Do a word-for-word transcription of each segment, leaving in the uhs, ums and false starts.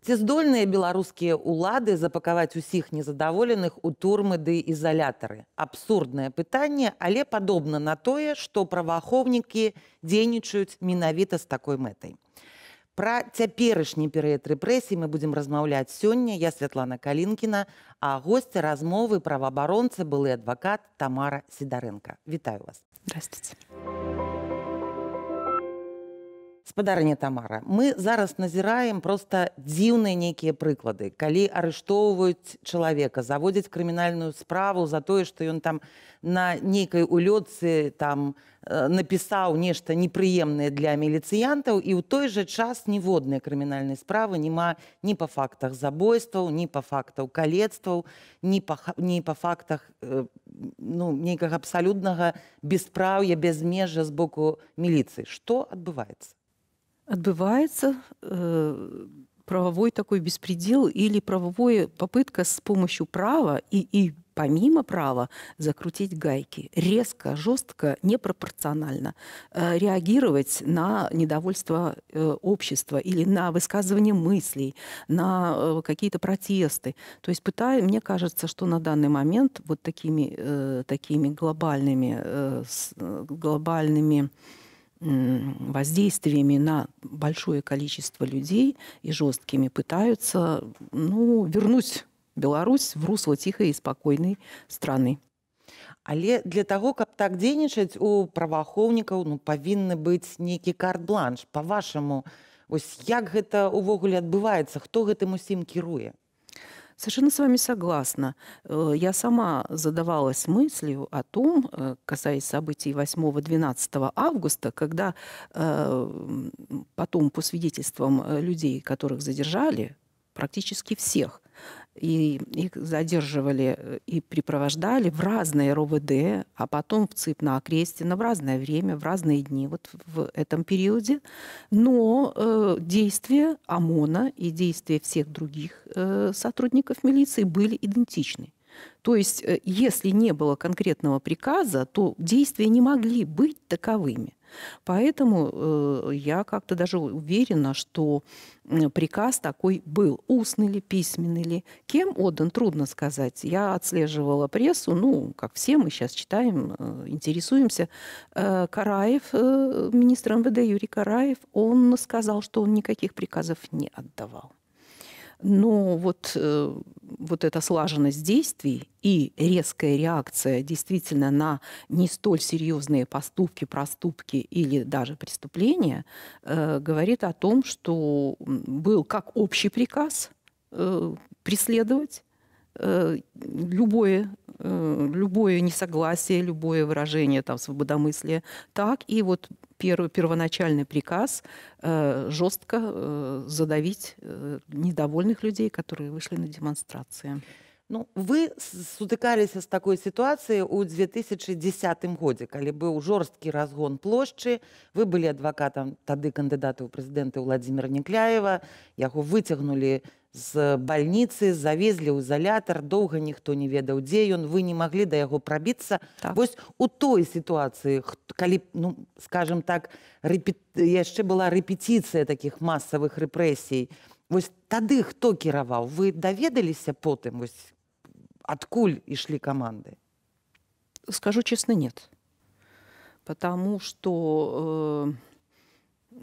Ці здольныя беларускія ўлады запакаваць усіх незадаволеных у турмы ды ізалятары. Абсурднае пытанне, але падобна на тое, што праваахоўнікі дзейнічаюць менавіта з такой мэтай. Пра цяперашні перыяд рэпрэсій мы будзем размаўляць сёння. Я Светлана Калинкина, а госця размовы праваабаронца, былы адвакат Тамара Сидоренко. Вітаю вас. Здравствуйте. Спадарня Тамара, мы зараз назіраем просто дзіўныя некія прыклады, калі арыштоўваюць чалавека, заводзяць крымінальную справу за тое, што ён там на нейкай улётцы там напісаў нешта непрыемнае для міліцыянтаў, і ў той жа час ніводнай крымінальнай справы няма ні па фактах забойстваў, ні па фактах калецтваў, ні па, ні па фактах ну, нейкага абсалютнага беспраўя, бязмежжа з боку міліцыі. Што адбываецца? Отбывается э, правовой такой беспредел или правовая попытка с помощью права и, и помимо права закрутить гайки. Резко, жестко, непропорционально э, реагировать на недовольство э, общества или на высказывание мыслей, на э, какие-то протесты. То есть пытаюсь, мне кажется, что на данный момент вот такими, э, такими глобальными... Э, с, глобальными воздействиями на большое количество людей и жесткими пытаются ну, вернуть Беларусь в русло тихой и спокойной страны. Але для того, как так дзейнічаць, у праваахоўнікаў ну, павінны быць нейкі карт-бланш. По-вашаму, ось як гэта увогуле адбываецца, хто гэтым усім кіруе? Совершенно с вами согласна. Я сама задавалась мыслью о том, касаясь событий восьмого-двенадцатого августа, когда потом, по свидетельствам людей, которых задержали, практически всех, и их задерживали и припровождали в разные РОВД, а потом в ЦИП на Окрестино, в разное время, в разные дни, вот в этом периоде. Но э, действия ОМОНа и действия всех других э, сотрудников милиции были идентичны. То есть, э, если не было конкретного приказа, то действия не могли быть таковыми. Поэтому э, я как-то даже уверена, что приказ такой был. Устный ли, письменный ли. Кем отдан, трудно сказать. Я отслеживала прессу, ну, как все мы сейчас читаем, э, интересуемся. Э, Караев, э, министр МВД Юрий Караев, он сказал, что он никаких приказов не отдавал. Но вот, э, вот эта слаженность действий и резкая реакция действительно на не столь серьезные поступки, проступки или даже преступления э, говорит о том, что был как общий приказ э, преследовать э, любое, э, любое несогласие, любое выражение там, свободомыслия, так и вот Первый, первоначальный приказ э, жестко э, задавить э, недовольных людей, которые вышли на демонстрации. Ну, вы сутыкались с такой ситуацией у две тысячи десятым годзе, когда был жесткий разгон площади, вы были адвокатом тогда кандидата в президенты Уладзіміра Някляева, его вытягнули з больницы, завезли ў изолятор, долго никто не ведал, где он, вы не могли до его пробиться. Так. Вось у той ситуации, калі, ну, скажем так, репет... еще была репетиция таких массовых репрессий, вось тады кто кировал? Вы доведаліся потом, вось, откуль и шли команды? Скажу честно, нет. Потому что... Э...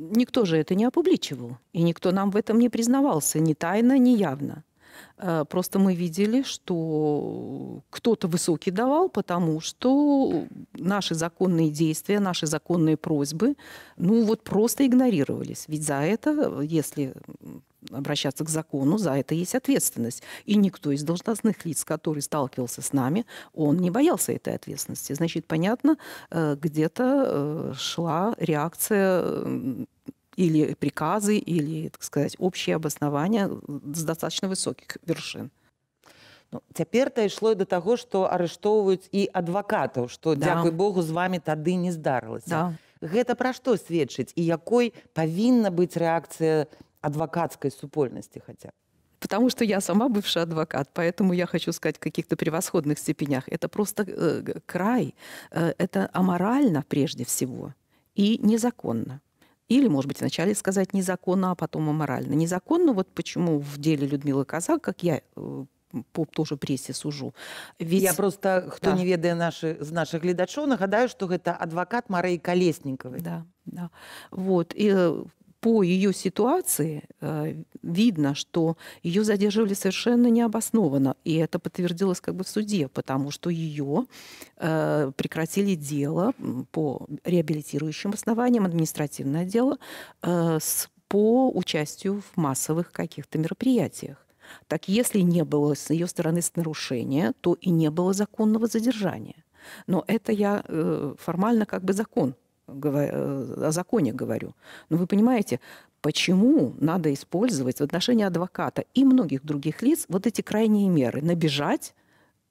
Никто же это не опубличивал, и никто нам в этом не признавался, ни тайно, ни явно. Просто мы видели, что кто-то высокий давал, потому что наши законные действия, наши законные просьбы, ну вот просто игнорировались. Ведь за это, если обращаться к закону, за это есть ответственность. И никто из должностных лиц, который сталкивался с нами, он не боялся этой ответственности. Значит, понятно, где-то шла реакция или приказы, или, так сказать, общие обоснования с достаточно высоких вершин. Ну, теперь-то и шло до того, что арыштовывают и адвокатов, что, да. Дякую Богу, с вами тады не здарилось. Да. Гэта про что сведчить? И якой повинна быть реакция адвокатской супольности хотя бы? Потому что я сама бывший адвокат, поэтому я хочу сказать в каких-то превосходных степенях. Это просто э, край, э, это аморально прежде всего и незаконно. Или, может быть, вначале сказать незаконно, а потом аморально. Незаконно, вот почему в деле Людмилы Казак, как я по тоже прессе сужу. Ведь... Я просто, кто да. не ведает наши, наших глядачов, нагадаю, что это адвокат Марии Колесниковой. Да, да. Вот. И по ее ситуации видно, что ее задерживали совершенно необоснованно. И это подтвердилось как бы в суде, потому что ее прекратили дело по реабилитирующим основаниям, административное дело, по участию в массовых каких-то мероприятиях. Так если не было с ее стороны нарушения, то и не было законного задержания. Но это я формально как бы закон, о законе говорю. Но вы понимаете, почему надо использовать в отношении адвоката и многих других лиц вот эти крайние меры? Набежать,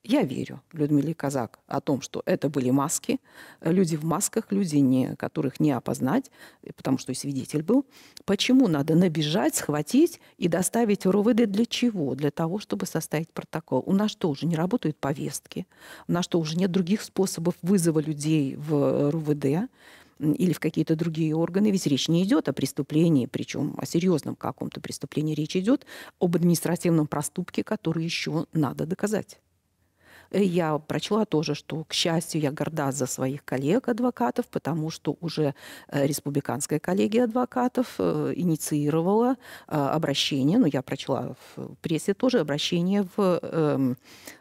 я верю Людмиле Казак о том, что это были маски, люди в масках, люди, не, которых не опознать, потому что и свидетель был. Почему надо набежать, схватить и доставить в РОВД? Для чего? Для того, чтобы составить протокол. У нас что, уже не работают повестки? У нас что, уже нет других способов вызова людей в РОВД или в какие-то другие органы? Ведь речь не идет о преступлении, причем о серьезном каком-то преступлении. Речь идет об административном проступке, который еще надо доказать. Я прочла тоже, что, к счастью, я горда за своих коллег-адвокатов, потому что уже республиканская коллегия адвокатов инициировала обращение, ну, я прочла в прессе тоже обращение в эм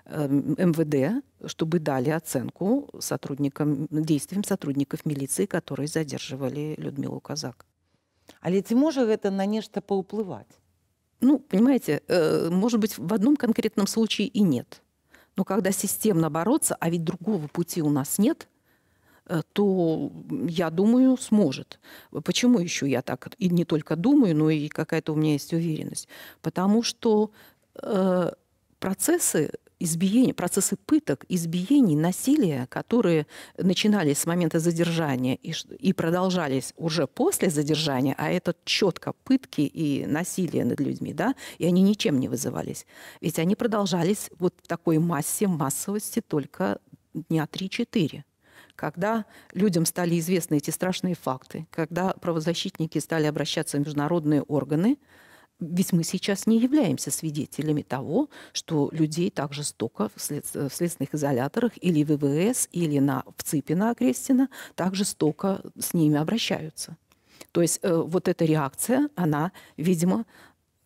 вэ дэ, чтобы дали оценку сотрудникам, действиям сотрудников милиции, которые задерживали Людмилу Казак. Але ці може это на нечто поуплывать? Ну, понимаете, может быть, в одном конкретном случае и нет. Но когда системно бороться, а ведь другого пути у нас нет, то, я думаю, сможет. Почему еще я так и не только думаю, но и какая-то у меня есть уверенность? Потому что э, процессы избиений, процессы пыток, избиений, насилия, которые начинались с момента задержания и, и продолжались уже после задержания, а это четко пытки и насилие над людьми, да, и они ничем не вызывались. Ведь они продолжались вот в такой массе, массовости только дня три-четыре. Когда людям стали известны эти страшные факты, когда правозащитники стали обращаться в международные органы, ведь мы сейчас не являемся свидетелями того, что людей так жестоко в, след... в следственных изоляторах или в и вэ эс, или на... в ЦИПе на Окрестино так жестоко с ними обращаются. То есть э, вот эта реакция, она, видимо,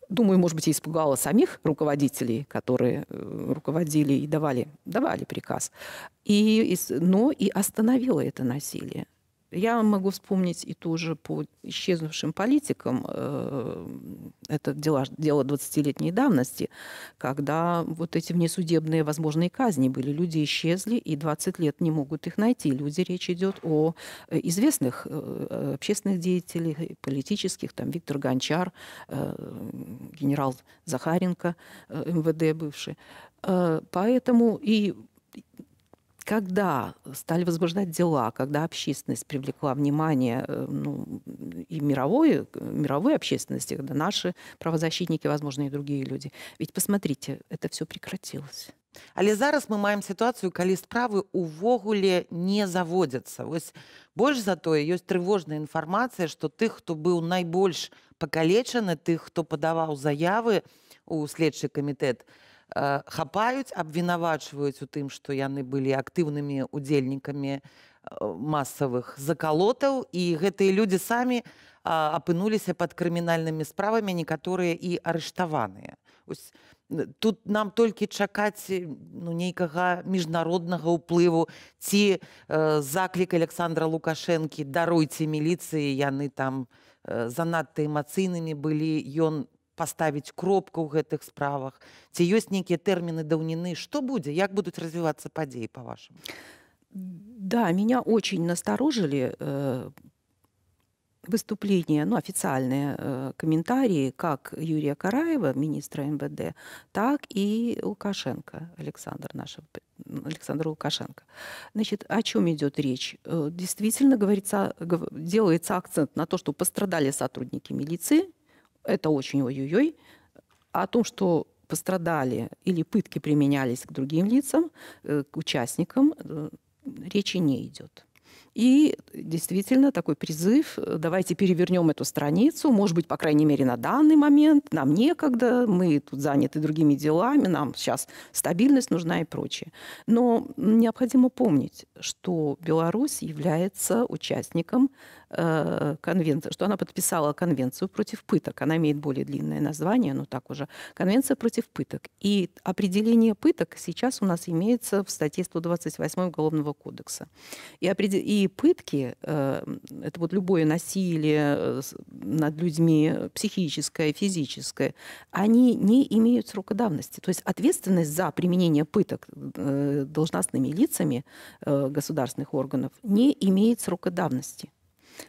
думаю, может быть, и испугала самих руководителей, которые э, руководили и давали, давали приказ, и, и, но и остановила это насилие. Я могу вспомнить и тоже по исчезнувшим политикам, это дело, дело двадцатилетней давности, когда вот эти внесудебные возможные казни были. Люди исчезли, и двадцать лет не могут их найти. Люди, речь идет о известных общественных деятелях, политических, там Виктор Гончар, генерал Захаренко, эм вэ дэ бывший. Поэтому и... Когда стали возбуждать дела, когда общественность привлекла внимание, ну, и мировой, мировой общественности, когда наши правозащитники, возможно, и другие люди. Ведь посмотрите, это все прекратилось. Але зараз мы маем ситуацию, когда справы увогуле не заводятся. Вось больше зато есть тревожная информация, что тых, кто был наибольш покалечаны, тых, кто подавал заявы у следчий комитет, хапаюць, абвінавачваюць у тым, што яны былі актыўнымі удзельнікамі масавых закалотаў, і гэтыя людзі самі апынуліся пад крымінальнымі справамі, некаторыя і арыштаваныя. Тут нам толькі чакаць, ну, нейкага міжнароднага ўплыву ці э, заклік Александра Лукашэнкі: даруйце міліцыі, яны там э, занадта эмацыйнымі былі, ён поставить кропку в этих справах? Те есть некие термины давнины. Что будет? Как будут развиваться подеи, по-вашему? Да, меня очень насторожили э, выступления, ну, официальные э, комментарии как Юрия Караева, министра эм вэ дэ, так и Лукашенко, Александр, нашего, Александра Лукашенко. Значит, о чем идет речь? Э, действительно, говорится, делается акцент на то, что пострадали сотрудники милиции. Это очень ой-ой-ой. О том, что пострадали или пытки применялись к другим лицам, к участникам, речи не идет. И действительно такой призыв: давайте перевернем эту страницу, может быть, по крайней мере, на данный момент, нам некогда, мы тут заняты другими делами, нам сейчас стабильность нужна и прочее. Но необходимо помнить, что Беларусь является участником э, конвенции, что она подписала конвенцию против пыток, она имеет более длинное название, но так уже, конвенция против пыток. И определение пыток сейчас у нас имеется в статье сто двадцать восьмой Уголовного кодекса. И определение И пытки, это вот любое насилие над людьми, психическое, физическое, они не имеют срока давности. То есть ответственность за применение пыток должностными лицами государственных органов не имеет срока давности.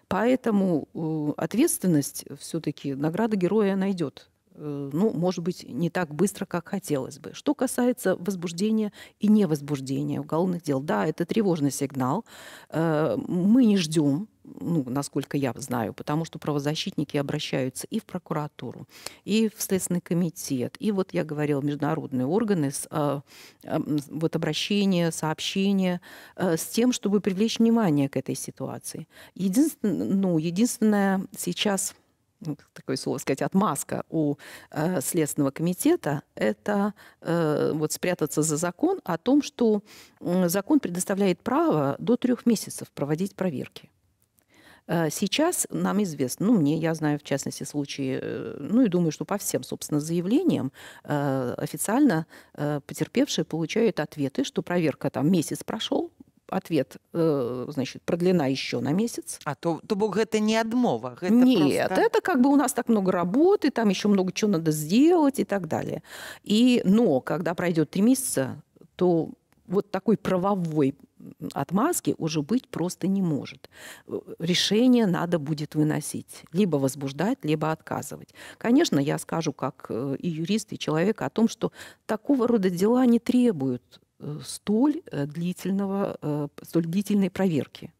Поэтому ответственность все-таки, награда героя найдет. Ну, может быть, не так быстро, как хотелось бы. Что касается возбуждения и невозбуждения уголовных дел, да, это тревожный сигнал. Мы не ждем, ну, насколько я знаю, потому что правозащитники обращаются и в прокуратуру, и в Следственный комитет, и вот я говорила, международные органы, с, э, э, вот обращения, сообщения, э, с тем, чтобы привлечь внимание к этой ситуации. Единственное, ну, единственное сейчас... такое слово сказать, отмазка у э, Следственного комитета, это э, вот спрятаться за закон о том, что э, закон предоставляет право до трех месяцев проводить проверки. Э, сейчас нам известно, ну, мне, я знаю, в частности, случаи, э, ну, и думаю, что по всем, собственно, заявлениям э, официально э, потерпевшие получают ответы, что проверка там месяц прошел, ответ, значит, продлена еще на месяц. А то, то бог, это не отмова. Это нет, просто... это как бы у нас так много работы, там еще много чего надо сделать и так далее. И, но когда пройдет три месяца, то вот такой правовой отмазки уже быть просто не может. Решение надо будет выносить. Либо возбуждать, либо отказывать. Конечно, я скажу, как и юрист, и человек, о том, что такого рода дела не требуют столь длительного, столь длительной проверки.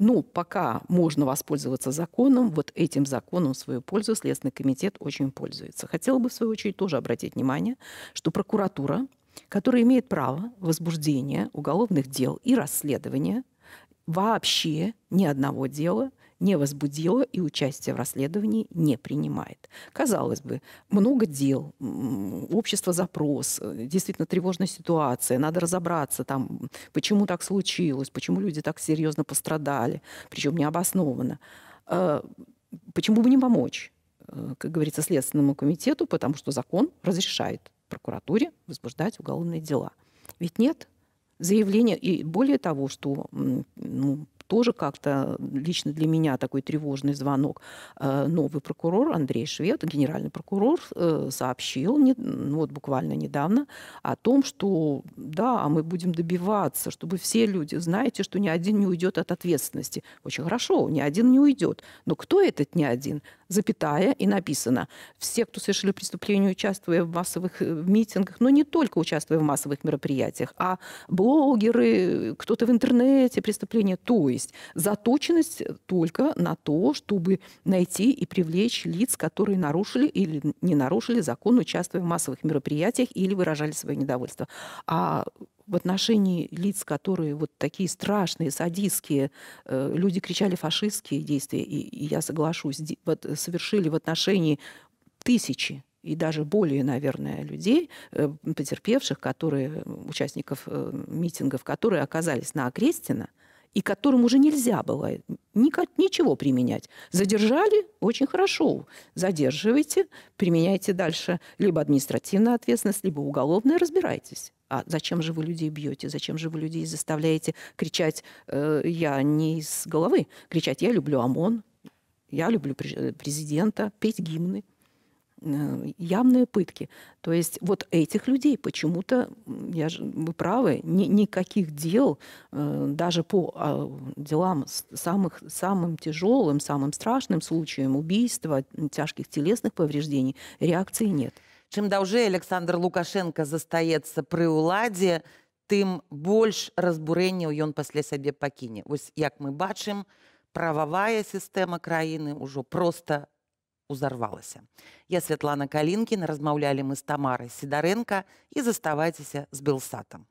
Но пока можно воспользоваться законом, вот этим законом в свою пользу Следственный комитет очень пользуется. Хотела бы, в свою очередь, тоже обратить внимание, что прокуратура, которая имеет право возбуждения уголовных дел и расследования, вообще ни одного дела не возбудила и участие в расследовании не принимает. Казалось бы, много дел, общество запрос, действительно тревожная ситуация, надо разобраться, там, почему так случилось, почему люди так серьезно пострадали, причем необоснованно. Почему бы не помочь, как говорится, Следственному комитету, потому что закон разрешает прокуратуре возбуждать уголовные дела. Ведь нет заявления, и более того, что... Ну, тоже как-то лично для меня такой тревожный звонок. Новый прокурор Андрей Швед, генеральный прокурор, сообщил мне, вот буквально недавно, о том, что да, мы будем добиваться, чтобы все люди, знаете, что ни один не уйдет от ответственности. Очень хорошо, ни один не уйдет. Но кто этот ни один? Запятая, и написано: все, кто совершили преступление, участвуя в массовых митингах, но не только участвуя в массовых мероприятиях, а блогеры, кто-то в интернете, преступления. То есть заточенность только на то, чтобы найти и привлечь лиц, которые нарушили или не нарушили закон, участвуя в массовых мероприятиях или выражали свое недовольство. А в отношении лиц, которые вот такие страшные, садистские, люди кричали фашистские действия, и, и я соглашусь, вот, совершили в отношении тысячи и даже более, наверное, людей, потерпевших, которые, участников митингов, которые оказались на Окрестино, и которым уже нельзя было ничего применять. Задержали? Очень хорошо. Задерживайте, применяйте дальше либо административную ответственность, либо уголовную, разбирайтесь. А зачем же вы людей бьете? Зачем же вы людей заставляете кричать э, «я не из головы», кричать «я люблю ОМОН», «я люблю президента», петь гимны? Явные пытки. То есть вот этих людей почему-то, я же, вы правы, ни, никаких дел, э, даже по э, делам самых, самым тяжелым, самым страшным случаям убийства, тяжких телесных повреждений, реакции нет. Чим довше Олександр Лукашенко застається при владі, тим більш розбурення він після себе покине. Ось як ми бачимо, правова система країни уже просто узорвалася. Я Світлана Калінкіна, розмовляли ми з Тамарою Сидоренко, і заставайтеся з Белсатом.